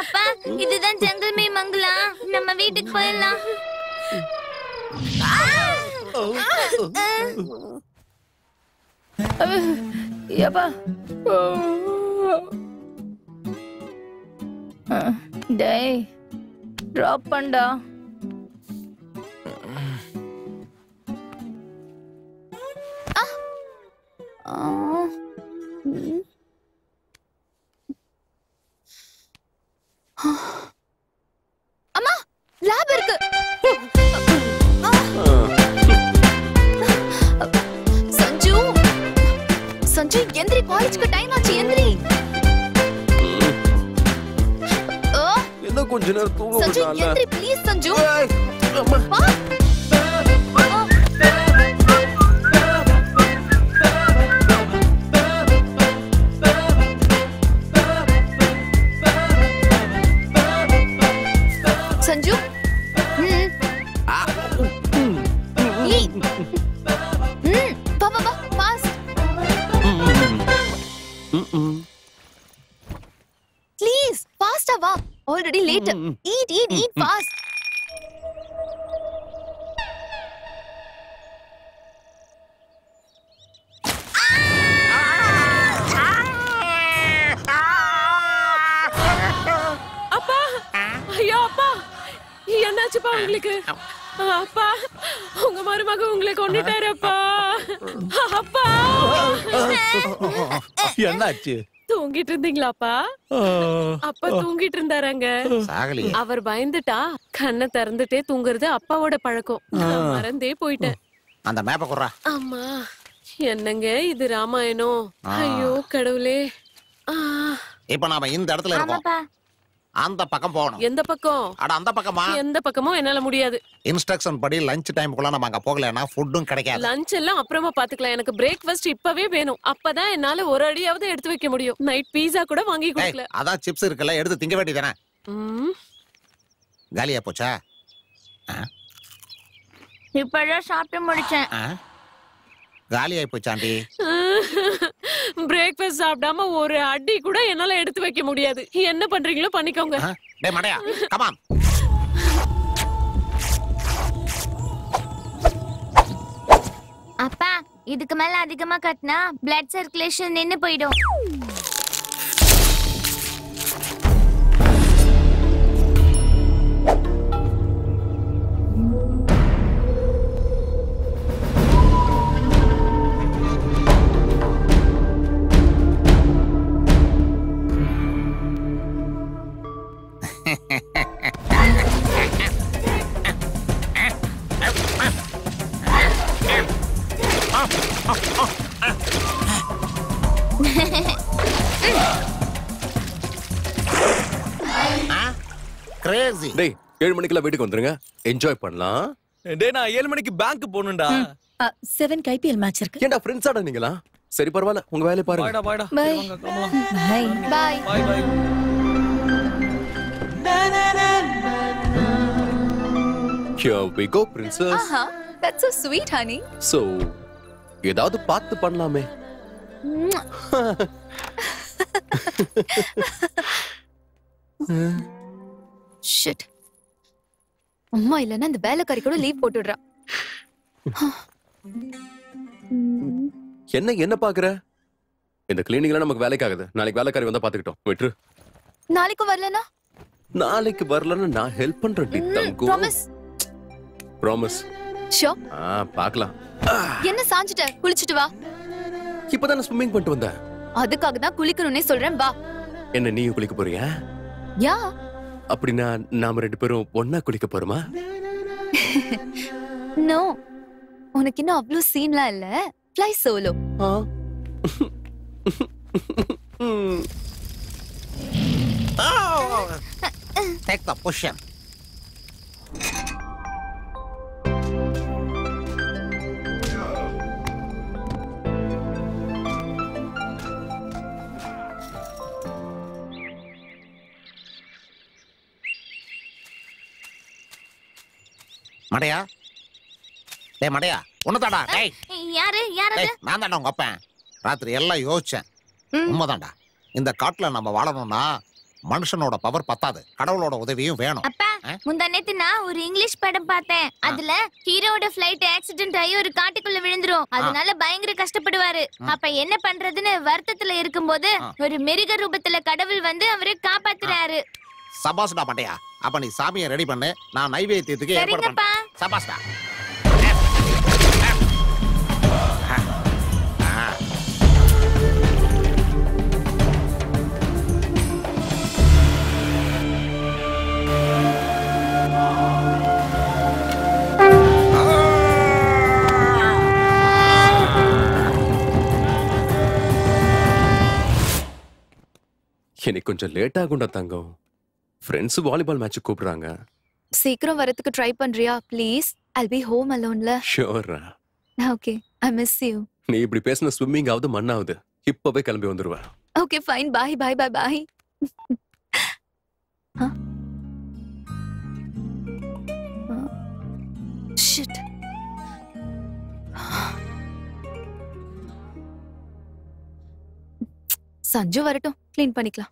அப்பா, இதுதான் ஜங்கல் மே மங்களா. நம்ம வீட்டுக்கு போயிடலாம். டேய், ட்ராப் பண்ணடா. அம்மா, லாப் இருக்கு. சஞ்சு, சஞ்சு எந்திரி, காலேஜ்க்கு டைம் ஆச்சு, எந்திரி. என்ன கொஞ்ச நேரம் தூங்க விடுறானே. சஞ்சு எந்திரி ப்ளீஸ் சஞ்சு. அம்மா eat fast. Appa, ayyo appa, enachu pa ungalku? Appa, unga marumaga ungalku konnittaar appa. Appa, enachu? தூங்கிட்டு இருந்தீங்களாப்பா? அப்பா தூங்கிட்டு இருந்தாராங்க. அவர் பயந்துட்டா கண்ணை திறந்துட்டே தூங்குறது அப்பாவோட பழக்கம். மறந்தே போயிட்டேன். அந்த மேப்பை குறா. ஆமா, என்னங்க இது ராமாயணம்? ஐயோ கடவுளே. இப்ப நாம இந்த இடத்துல இருக்கோம். அந்த பக்கம் போகணும். எந்த பக்கம்? அட அந்த பக்கமா? எந்த பக்கமோ என்னால முடியாது. இன்ஸ்ட்ரக்ஷன் படி லஞ்ச் டைம்க்குள்ள நாம அங்க போகலனா ஃபுட்டும் கிடைக்காது. லஞ்ச் எல்லாம் அப்புறமா பாத்துக்கலாம். எனக்கு பிரேக்ஃபாஸ்ட் இப்பவே வேணும். அப்பதான் என்னால ஒரு அடியாவது எடுத்து வைக்க முடியும். நைட் பீஸா கூட வாங்கி குடிக்கல. அதான் சிப்ஸ் இருக்கல, எடுத்து திங்க வேண்டியதானே. காலியா போச்சா? இப்பதான் சாப்பிட்டு முடிச்சேன். காலியாய் போச்சாண்டி. பிரேக்ஃபாஸ்ட் சாப்பிடாம ஒரு அடி கூட என்னால எடுத்து வைக்க முடியாது. என்ன பண்றீங்களோ பண்ணிக்கோங்க. டேய் மடையா, கம் ஆன். அப்பா, இதுக்கு மேல அதிகமா கட்டினா blood circulation நின்னு போய்டும். கிரேசி. டேய் 7 மணிக்குள்ள வீட்டுக்கு வந்துருங்க, என்ஜாய் பண்ணலாம். டேய் நான் 7 மணிக்கு பேங்க் போணும்டா. 7 ஐபிஎல் மேட்ச் இருக்கு. ஏன்டா ஃப்ரெண்ட்ஸ் ஆட நீங்களா? சரி பரவால, உங்க வேலைய பாருங்க. பை டா பை டா. Bye bye bye bye. Here we go princess. Aha, that's so sweet honey. So ஏதாவது பாத்து பண்ணலாமே. Shit. அம்மா இல்லனா இந்த வேலைக்காரி கூட லீவ் போட்டுடுறா. என்ன பாக்குற? இந்த கிளீனிங்லாம் நமக்கு வேலைக்கு ஆகாது. நாளைக்கு வேலைக்காரி வந்தா பாத்துக்கிட்டோம். வெட்ரு. நாளைக்கு வரலனா நான் ஹெல்ப் பண்றேன் டி தங்கு. Promise. Sure. பார்க்கலாம். என்ன சாஞ்சிட்ட? குளிச்சிட்டு வா. இப்போதான் ஸ்விமிங் பண்ணிட்டு வந்தேன். அதுக்காக தான் குளிக்கணும்னே சொல்றேன் வா. என்ன நீ குளிக்க போறியா? யா. அப்படினா நாம ரெண்டு பேரும் ஒண்ணா குளிக்க போறோமா? நோ. உனக்கு இன்னும் அவ்ளோ சீன்லாம் இல்ல. Fly solo. Take the push-up. டேய் மடையா உன்னதாடா. டேய் யாரு யாரு அது? நான் தான்டா உங்க அப்பன். ராத்திரி எல்லாம் யோசிச்சேன். உண்மைதான்டா. இந்த காட்டுல நம்ம வாழணும்னா மனுஷனோட பவர் பத்தாது, கடவுளோட உதவியும் வேணும். அப்பா முந்தா நேத்து நான் ஒரு இங்கிலீஷ் படம் பார்த்தேன். அதுல ஹீரோட ஃளைட் ஆக்சிடென்ட் ஆகி ஒரு காட்டுக்குள்ள விழுந்துரும். அதனால பயங்கர கஷ்டப்படுவாரு. அப்ப என்ன பண்றதுன்னு வருத்தத்துல இருக்கும்போது ஒரு மிருக ரூபத்துல கடவுள் வந்து அவரை காப்பாத்துறாரு. சபாஸ்டா பண்டையா. அப்ப நீ சாமியை ரெடி பண்ணு, நான் நைவேத்தியத்துக்கு ஏற்பாடு பண்றேன். சபாஸ்டா. எனக்கு கொஞ்சம் லேட் ஆகும்டா தங்கம். ஃப்ரெண்ட்ஸ் வாலிபால் மேட்ச் கூப்பிடுறாங்க. சீக்கிரம் வரதுக்கு ட்ரை பண்றியா please? I'll be home alone la. Sure. Okay, I miss you. நீ இப்படி பேசினா ஸ்விம்மிங் ஆவது மண்ணாவது. இப்பவே கிளம்பி வந்துருவா. Okay fine, bye bye bye bye. Huh? Shit. Sanju வரட்டும், கிளீன் பண்ணிக்கலாம்.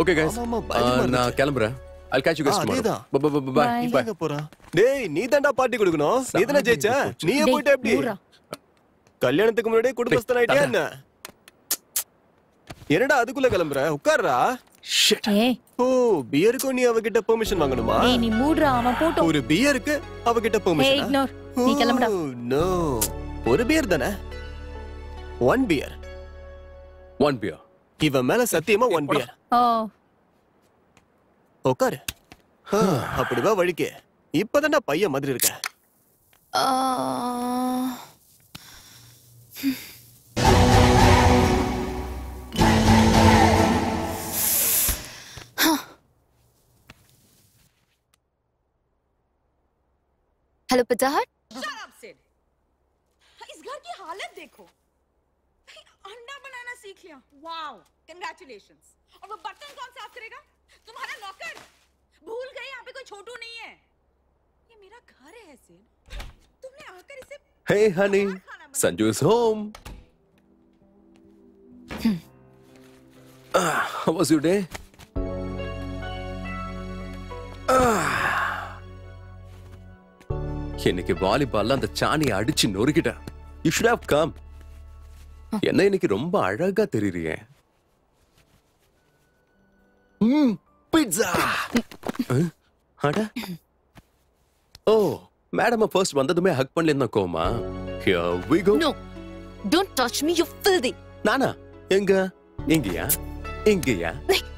Okay guys, na kalambra. I'll catch you guys tomorrow. Bye bye. Hey, nee thanda party kudukano. Nee thana jeicha. Neeye poi eppadi? Kalyanathathukku munadi kudumbasthan aitya enna? Enada adukulla kalambra? Ukkarra. Shit. Oh, beer ku nee avagitta permission vaanganuma? Hey, nee moodra avan potu. Oru beer ku avagitta permission. Hey, ignore. Nee kalambra. No. Oru beer thana. One beer. One beer. இவ மேல சத்தியமா one pier. உட்காரு. அப்படிவா வழிக்கு. இப்பதான்டா பைய மாதிரி இருக்க. Hello பதாட். अंडा बनाना सीख लिया। Wow, congratulations. और वो बर्तन कौन साफ करेगा? तुम्हारा नौकर? भूल गए यहाँ पे कोई छोटू नहीं है। ये मेरा घर है सिड। तुमने आकर इसे। Hey honey, Sanju is home. How was your day? ये निके वाली बाला तो चानी आड़ी नोरी किटा। You should have come. என்ன இன்னைக்கு ரொம்ப அழகா தெரியுறியே. பிட்சா. அட ஓ மேடம் ஃபர்ஸ்ட் வந்ததுமே ஹக் பண்ணலன்னா கோமா here we go no don't touch me you filthy நானா எங்க எங்கயா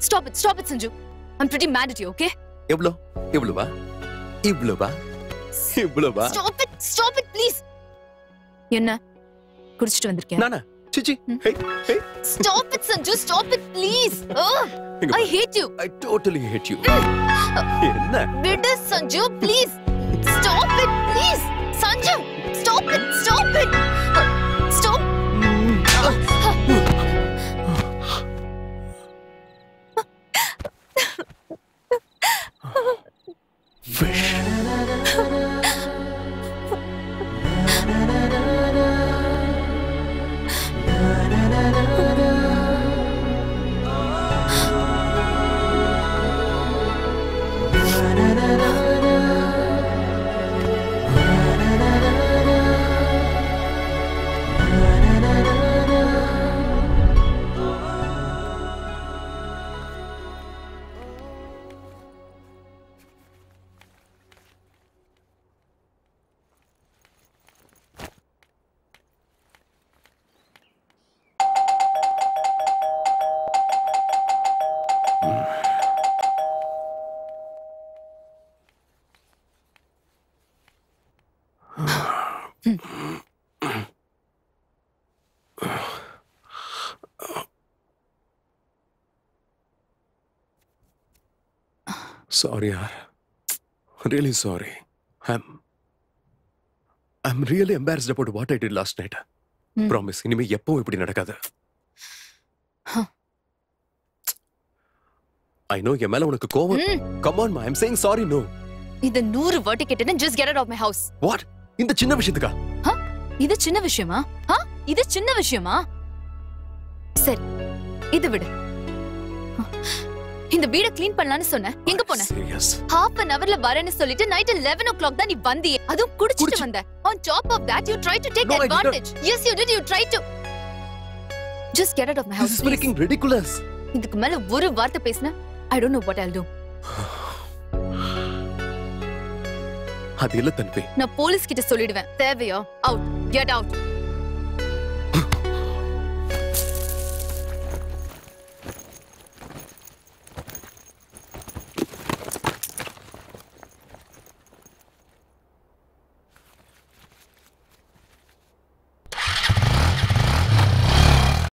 stop it Sanju I'm pretty mad at you okay இவ்ளோவா stop it please என்ன குடிச்சிட்டு வந்திருக்கேன் நானா சிச்சி hey stop it Sanju stop it please I hate you I totally hate you என்ன விடு Sanju please stop it please Sanju stop it stop Sorry, yaar. Really sorry. I'm really embarrassed about what I did last night. Promise, inime eppo ipdi nadakada. I know yemala unakku kovam. Come on, ma. I'm saying sorry, no. Idha 100 verticate and just get out of my house. What? Indha chinna vishayathuka? Ha? Idha chinna vishayama? Ha? Idha chinna vishayama? Sir, idhu vidu. இந்த வீட clean பண்ணலாம்னு சொன்னே எங்க போனே serious half an hourல வரேன்னு சொல்லிட்டு night 11:00 தான் நீ வந்தியே அதுவும் குடிச்சிட்டு வந்த on top of that you try to take no, advantage yes you did you try to just get out of my house this is freaking ridiculous இதுக்கு மேல ஒரு வார்த்தை பேசினா I don't know what I'll do அது இல்ல தன்பே நான் police கிட்ட சொல்லிடுவேன் தேவையா out get out